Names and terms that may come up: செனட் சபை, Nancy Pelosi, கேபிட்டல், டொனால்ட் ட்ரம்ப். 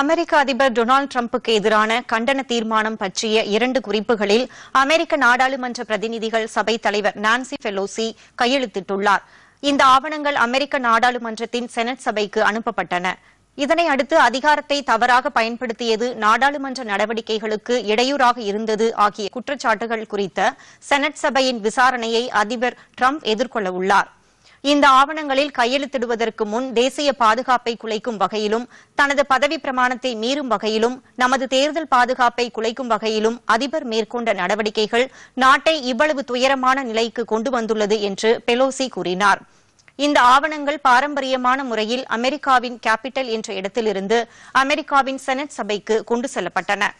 அமெரிக்க அதிபர் டொனால்ட் ட்ரம்புக்கு எதிரான கண்டன தீர்மானம் பற்றிய இரண்டு குறிப்புகளில் அமெரிக்க நாடாளுமன்ற பிரதிநிதிகள் சபை தலைவர் நான்சி பெலோசி கையெழுத்திட்டுள்ளார். இந்த ஆவணங்கள் அமெரிக்க நாடாளுமன்றத்தின் செனட் சபைக்கு அனுப்பப்பட்டன. இதனை அடுத்து அதிகாரத்தை தவறாக பயன்படுத்தியது, நாடாளுமன்ற நடவடிக்கைகளுக்கு இடையூறாக இருந்தது ஆகிய குற்றச்சாட்டுகள் குறித்த செனட் சபையின் விசாரணையை அதிபர் ட்ரம்ப் எதிர்கொள்ள உள்ளார். இந்த ஆவணங்களில் கையெழுத்திடுவதற்கு முன் தேசிய பாதுகாப்பை குலைக்கும் வகையிலும், தனது பதவி பிரமாணத்தை மீறும் வகையிலும், நமது தேர்தல் பாதுகாப்பை குலைக்கும் வகையிலும் அதிபர் மேற்கொண்ட நடவடிக்கைகள் நாட்டை இவ்வளவு துயரமான நிலைக்கு கொண்டு வந்துள்ளது என்று பெலோசி கூறினார். இந்த ஆவணங்கள் பாரம்பரியமான முறையில் அமெரிக்காவின் கேபிட்டல் என்ற இடத்திலிருந்து அமெரிக்காவின் செனட் சபைக்கு கொண்டு செல்லப்பட்டன.